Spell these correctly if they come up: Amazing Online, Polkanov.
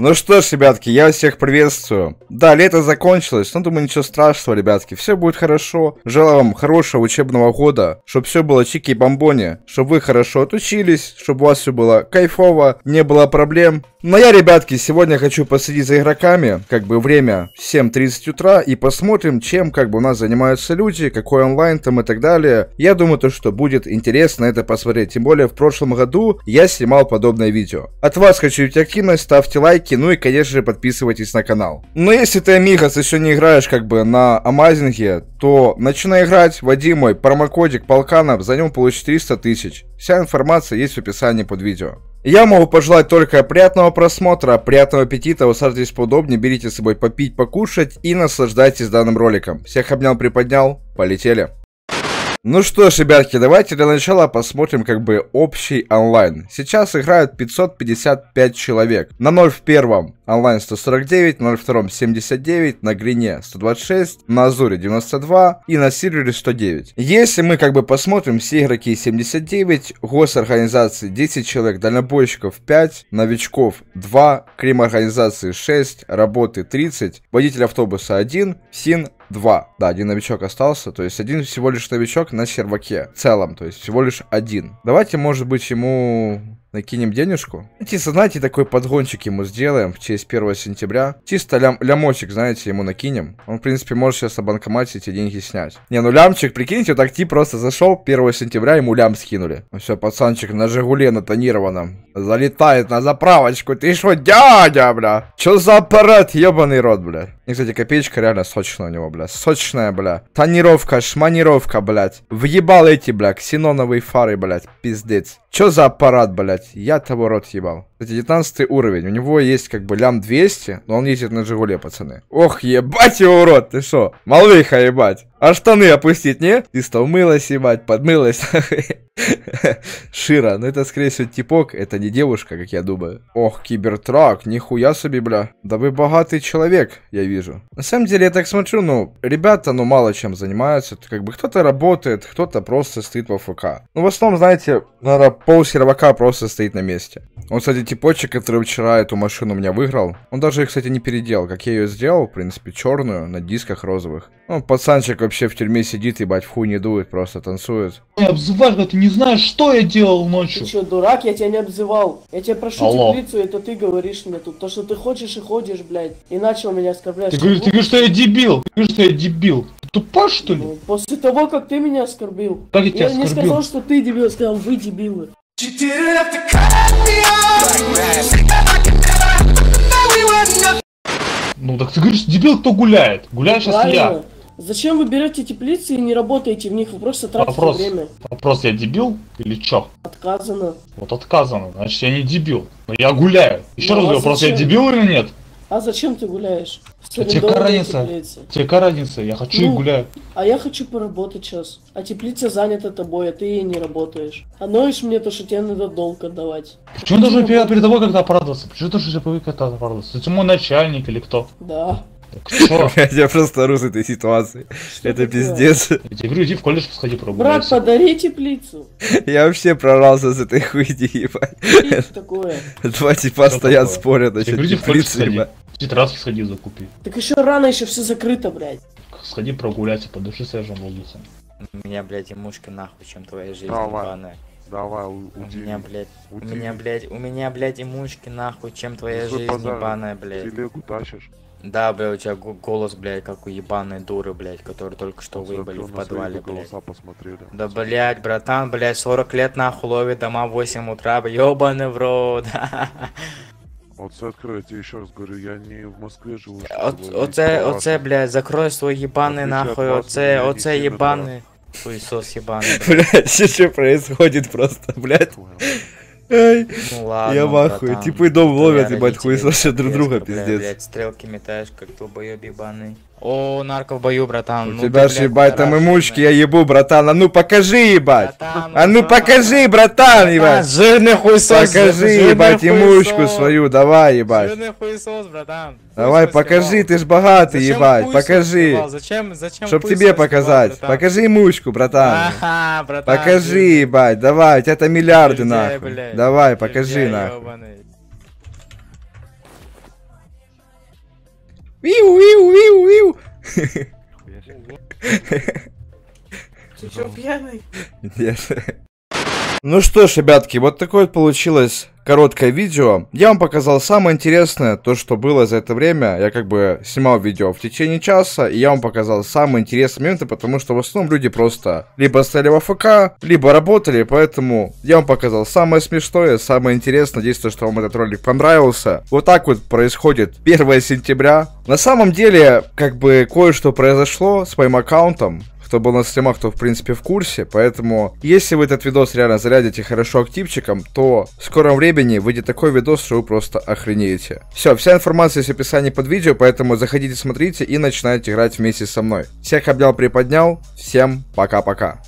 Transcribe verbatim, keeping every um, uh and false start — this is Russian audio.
Ну что ж, ребятки, я всех приветствую. Да, лето закончилось, но думаю, ничего страшного, ребятки, все будет хорошо. Желаю вам хорошего учебного года, чтобы все было чики и бомбони, чтобы вы хорошо отучились, чтобы у вас все было кайфово, не было проблем. Но я, ребятки, сегодня хочу последить за игроками, как бы время семь тридцать утра, и посмотрим, чем как бы у нас занимаются люди, какой онлайн там и так далее. Я думаю, то, что будет интересно это посмотреть, тем более в прошлом году я снимал подобное видео. От вас хочу видеть активность, ставьте лайки. Ну и, конечно же, подписывайтесь на канал. Но если ты, Михас, еще не играешь как бы на Амазинге, то начинай играть, вводи мой промокодик Полканов, за ним получишь триста тысяч. Вся информация есть в описании под видео. Я могу пожелать только приятного просмотра, приятного аппетита, усаживайтесь поудобнее, берите с собой попить, покушать и наслаждайтесь данным роликом. Всех обнял, приподнял, полетели. Ну что ж, ребятки, давайте для начала посмотрим как бы общий онлайн. Сейчас играют пятьсот пятьдесят пять человек. На ноль в первом онлайн сто сорок девять, на ноль в втором семьдесят девять, на грине сто двадцать шесть, на азуре девяносто два и на сервере сто девять. Если мы как бы посмотрим, все игроки семьдесят девять, госорганизации десять человек, дальнобойщиков пять, новичков два, криморганизации шесть, работы тридцать, водитель автобуса один, син два. Да, один новичок остался, то есть один всего лишь новичок на серваке в целом, то есть всего лишь один. Давайте, может быть, ему накинем денежку. Чисто, знаете, такой подгончик ему сделаем в честь первого сентября. Чисто лям, лямочек, знаете, ему накинем. Он, в принципе, может сейчас на банкомате эти деньги снять. Не, ну лямчик, прикиньте, вот так тип просто зашел, первого сентября ему лям скинули. Ну все, пацанчик на Жигуле на тонированном залетает на заправочку. Ты что, дядя, бля? Че за аппарат, ебаный рот, бля? И, кстати, копеечка реально сочная у него, бля. Сочная, бля. Тонировка, шманировка, блядь. Въебал эти, бля, ксеноновые фары, блядь. Пиздец. Че за аппарат, блядь? Я того рот ебал. Кстати, девятнадцатый уровень. У него есть как бы лям двести, но он ездит на Жигуле, пацаны. Ох, ебать его рот, ты шо? Малыха, ебать. А штаны опустить, не? Ты что, умылась, ебать, подмылась. Шира, ну это, скорее всего, типок, это не девушка, как я думаю. Ох, кибертрак, нихуя себе, бля. Да вы богатый человек, я вижу. На самом деле, я так смотрю, ну, ребята, ну, мало чем занимаются. Как бы кто-то работает, кто-то просто стоит во ФК. Ну, в основном, знаете, наверное, пол сервака просто стоит на месте. Он, кстати, типочек, который вчера эту машину у меня выиграл. Он даже, кстати, не переделал, как я ее сделал, в принципе, черную, на дисках розовых. Ну, пацанчик вообще в тюрьме сидит, ебать, в хуй не дует, просто танцует. Я обзываю, да ты не знаешь, что я делал ночью. Ты что, дурак? Я тебя не обзывал. Я тебя прошу теплицу, это ты говоришь мне тут. То, что ты хочешь и ходишь, блядь. И начал меня оскорблять. Ты говоришь, ты говоришь, что я дебил. Ты говоришь, что я дебил. Тупа, что ли? Ну, после того, как ты меня оскорбил. Как я тебя оскорбил? Я не сказал, что ты дебил, я сказал, вы дебилы. Ну так ты говоришь, дебил, кто гуляет? Гуляю сейчас я. Зачем вы берете теплицы и не работаете в них? Вы просто тратите вопрос, время. Вопрос, я дебил или чё? Отказано. Вот отказано, значит я не дебил. Но я гуляю. Еще ну, раз а говорю, просто я дебил или нет? А зачем ты гуляешь? А тебе какая разница? Тебе какая разница? Я хочу ну, и гуляю. А я хочу поработать сейчас. А теплица занята тобой, а ты ей не работаешь. А ноешь мне то, что тебе надо долг отдавать. Почему а ты должен перед, перед тобой как-то оправдываться? Почему ты должен перед тобой как-то оправдываться? Это мой начальник или кто? Да. Я просто рус этой ситуации. Это пиздец. Я тебе говорю, иди в колледж, сходи пробуй. Брат, подари теплицу. Я вообще прорвался с этой хуйни, ебать. Два типа стоят, спорят насчет теплицы, ебать. Тетрадки сходи закупи. Так еще рано, еще все закрыто, блядь. Сходи прогуляйся, подыши свежим воздухом. У меня, блядь, мушка нахуй, чем твоя жизнь, ебаная. Давай, у, у меня, блядь, у меня, блядь, у меня, блядь, имушки нахуй, чем твоя жизнь, ебаная, блядь. Телегу тащишь. Да, бля, у тебя голос, блядь, как у ебаной дуры, блядь, которые только что выбыли в подвале, блядь. Да, блядь, братан, блядь, сорок лет нахуй ловит дома в восемь утра, ёбаный в рот. Оце открой, я тебе еще раз говорю, я не в Москве живу. Оце, оце, блядь, закрой свой ебаный нахуй, оце, оце ебаный. Хуесос ебаный. Блядь, что происходит просто, блядь. Эй, ну ладно, я махую, братан, типы дом ловят, ебать, хуесосят друг друга, пиздец. Блядь, стрелки метаешь, как долбоёб ебаный. О, нарко в бою, братан. У ну тебя ж, ебать, там имучки, я ебу, братан. А ну покажи, ебать. Братан, а ну покажи, братан, ебать. Жирный хуесос. Покажи, жирный ебать, имучку свою, давай, ебать. Жирный хуесос, братан. Давай, хуесос покажи, сливал. Ты ж богатый, зачем ебать, покажи. Зачем, зачем чтоб тебе показать. Сливал, покажи имучку, братан. Ага, братан. Покажи, жирный. Ебать, давай, у тебя там миллиарды, нахуй. Давай, покажи, нахуй. Виу, виу, виу, виу. Ты что, пьяный? Нет. Ну что ж, ребятки, вот такое вот получилось короткое видео. Я вам показал самое интересное, то, что было за это время. Я как бы снимал видео в течение часа, и я вам показал самые интересные моменты, потому что в основном люди просто либо стояли в АФК, либо работали, поэтому я вам показал самое смешное, самое интересное. Надеюсь, что вам этот ролик понравился. Вот так вот происходит первое сентября. На самом деле, как бы кое-что произошло с моим аккаунтом. Кто был на стримах, то в принципе в курсе, поэтому если вы этот видос реально зарядите хорошо активчиком, то в скором времени выйдет такой видос, что вы просто охренеете. Все, вся информация есть в описании под видео, поэтому заходите, смотрите и начинайте играть вместе со мной. Всех обнял, приподнял, всем пока-пока.